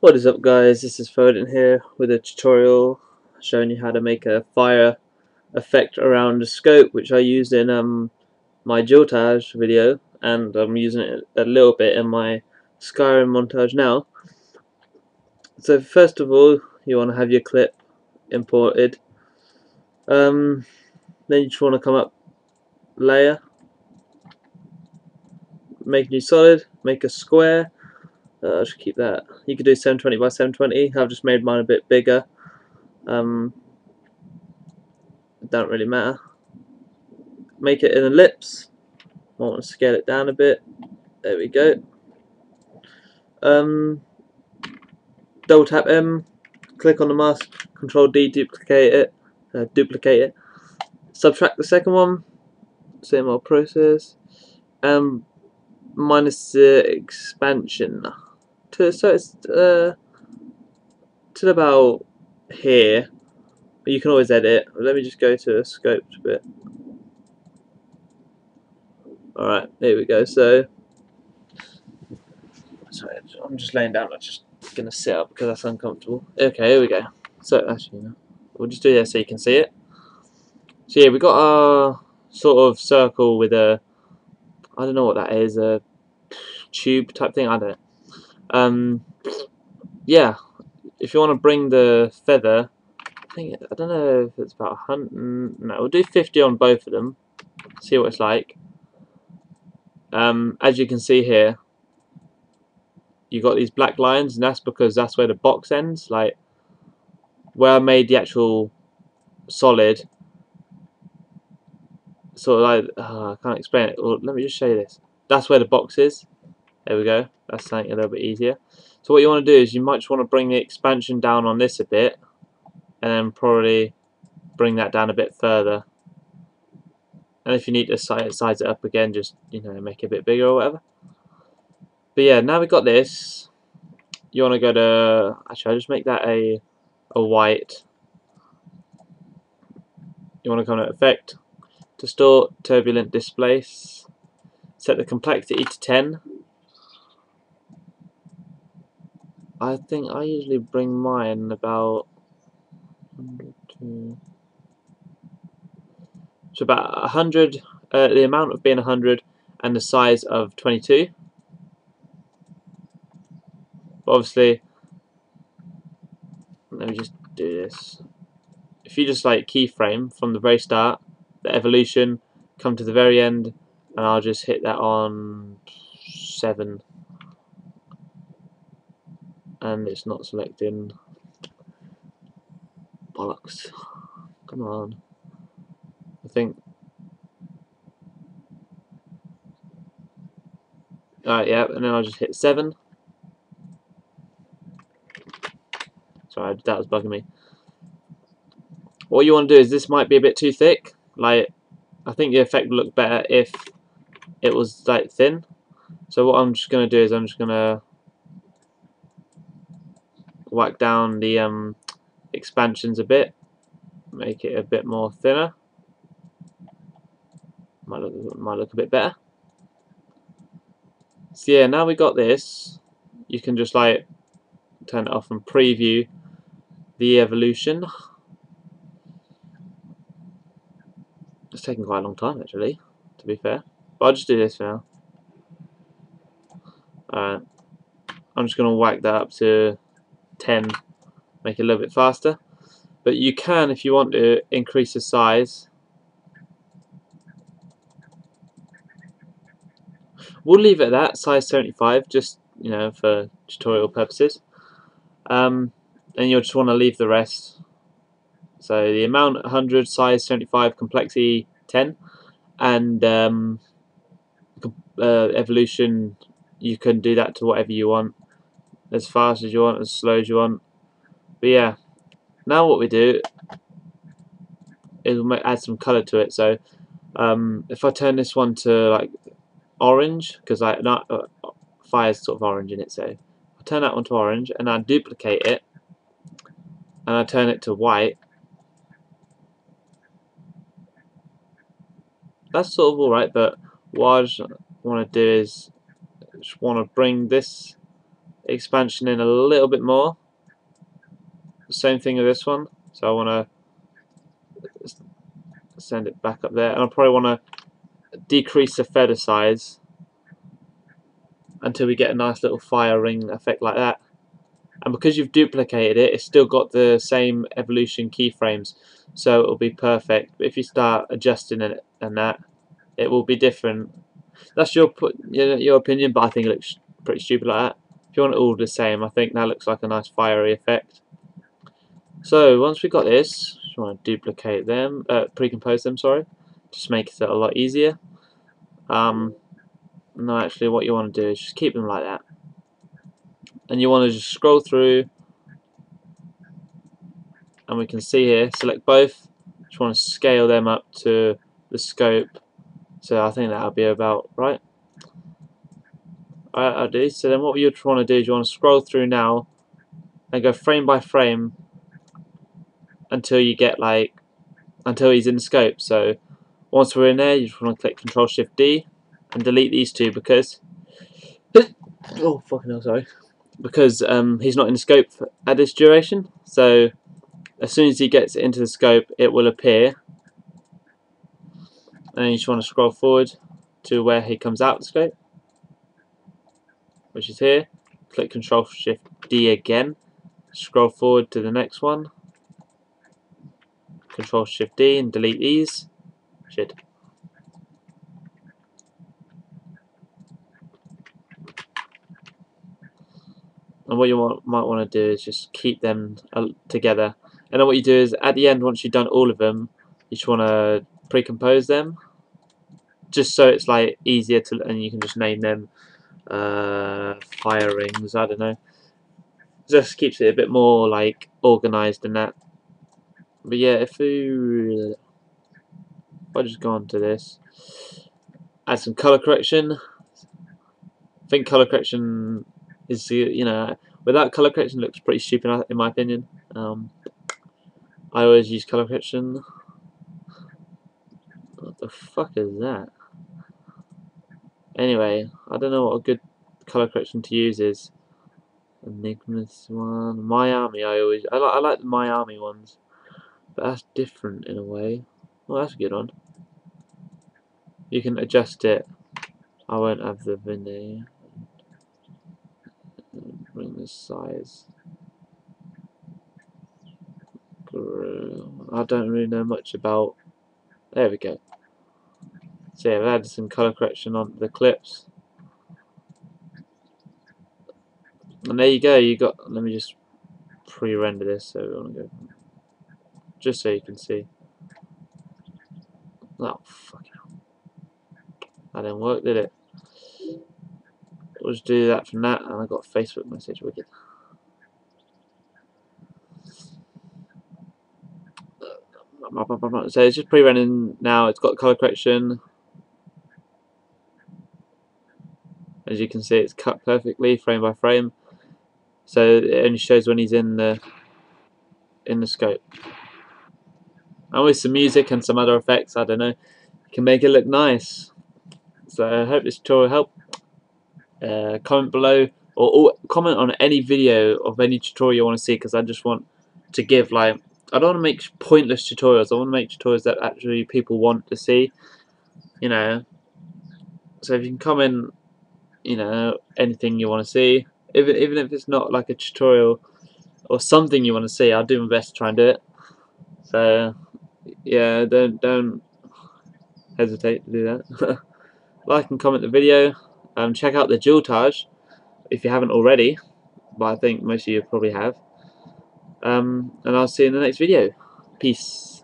What is up, guys? This is Foden here with a tutorial showing you how to make a fire effect around a scope, which I used in my duetage video, and I'm using it a little bit in my Skyrim montage now. So first of all, you want to have your clip imported. Then you just want to come up, layer, make a new solid, make a square. I should keep that. You could do 720 by 720. I've just made mine a bit bigger. Don't really matter. Make it an ellipse. I want to scale it down a bit. There we go. Double tap M. Click on the mask. Control D. Duplicate it. Subtract the second one. Same old process. Minus the expansion. So it's to about here, but you can always edit. Let me just go to a scoped bit. Alright, there we go. So, sorry, I'm just laying down. I'm just gonna sit up because that's uncomfortable. Okay, here we go. So actually, no, we'll just do that so you can see it. So yeah, we got our sort of circle with a, I don't know what that is, a tube type thing. I don't know. Yeah, if you want to bring the feather, I don't know if it's about 100, no, we'll do 50 on both of them, see what it's like. As you can see here, you got these black lines, and that's because that's where the box ends, like, where I made the actual solid, sort of like, I can't explain it. Well, let me just show you this. That's where the box is. There we go, that's something a little bit easier. So what you want to do is you might just want to bring the expansion down on this a bit, and then probably bring that down a bit further. And if you need to size it up again, just, you know, make it a bit bigger or whatever. But yeah, now we've got this, you want to go to, actually I'll just make that a white. You want to come to Effect, Distort, Turbulent Displace, set the complexity to 10. I think I usually bring mine about 100 to about 100, the amount of being 100 and the size of 22. But obviously, let me just do this. If you just like keyframe from the very start, the evolution, come to the very end, and I'll just hit that on 7. And it's not selecting. Bollocks. Come on. I think. Alright, yeah, and then I'll just hit 7. Sorry, that was bugging me. What you want to do is, this might be a bit too thick. Like, I think the effect would look better if it was like thin. So what I'm just going to do is I'm just going to whack down the expansions a bit, make it a bit more thinner. Might look a bit better. So yeah, now we got this. You can just like turn it off and preview the evolution. It's taken quite a long time actually, to be fair. But I'll just do this for now. Alright, I'm just gonna whack that up to 10, make it a little bit faster. But you can, if you want to, increase the size. We'll leave it at that, size 75, just, you know, for tutorial purposes. And you'll just want to leave the rest. So the amount 100, size 75, complexity 10, and evolution, you can do that to whatever you want, as fast as you want, as slow as you want. But yeah, now what we do is we'll add some colour to it. So if I turn this one to like orange, because like fire's sort of orange in it, so I turn that one to orange, and I duplicate it, and I turn it to white. That's sort of alright, but what I just want to do is bring this expansion in a little bit more. Same thing with this one, so I want to send it back up there, and I probably want to decrease the feather size until we get a nice little fire ring effect like that. And because you've duplicated it, it's still got the same evolution keyframes, so it'll be perfect. But if you start adjusting it and that, it will be different. That's your opinion, but I think it looks pretty stupid like that. If you want it all the same, I think that looks like a nice fiery effect. So once we've got this, just want to duplicate them, pre-compose them, sorry, just make it a lot easier. No, actually what you want to do is just keep them like that, and you want to just scroll through, and we can see here, select both, just want to scale them up to the scope, so I think that'll be about right. Alright, I'll do. So then what you want to do is you want to scroll through now and go frame by frame until you get like, until he's in the scope. So once we're in there, you just want to click Ctrl-Shift-D and delete these two because oh fucking hell, sorry, because he's not in the scope at this duration. So as soon as he gets into the scope, it will appear, and you just want to scroll forward to where he comes out of the scope, which is here. Click Ctrl-Shift-D again, scroll forward to the next one, Ctrl-Shift-D, and delete these. Shit. And what you might want to do is just keep them together. And then what you do is at the end, once you've done all of them, you just want to pre-compose them, just so it's like easier to, and you can just name them fire rings. I don't know. Just keeps it a bit more like organized than that. But yeah, if I just go on to this, add some color correction. I think color correction is, you know, without color correction it looks pretty stupid in my opinion. I always use color correction. What the fuck is that? Anyway, I don't know what a good color correction to use is. Enigma's one, Miami. I like the Miami ones. But that's different in a way. Well, that's a good one. You can adjust it. I won't have the vignette. Bring this size. I don't really know much about. There we go. So yeah, I've added some color correction onto the clips. And there you go. You got. Let me just pre-render this. So we want to go. Just so you can see. Oh, fucking hell. That didn't work, did it? We'll just do that from that, and I got a Facebook message, wicked. So it's just pre-rendering now, it's got colour correction. As you can see, it's cut perfectly, frame by frame. So it only shows when he's in the scope. And with some music and some other effects, I don't know, you can make it look nice. So I hope this tutorial helped. Comment below, or comment on any video of any tutorial you want to see, because I just want to give, like, I don't want to make pointless tutorials. I want to make tutorials that actually people want to see, you know. So if you can comment, you know, anything you want to see, even if it's not like a tutorial or something you want to see, I'll do my best to try and do it. So yeah, don't hesitate to do that. Like and comment the video. Check out the duetage if you haven't already, but I think most of you probably have. And I'll see you in the next video. Peace.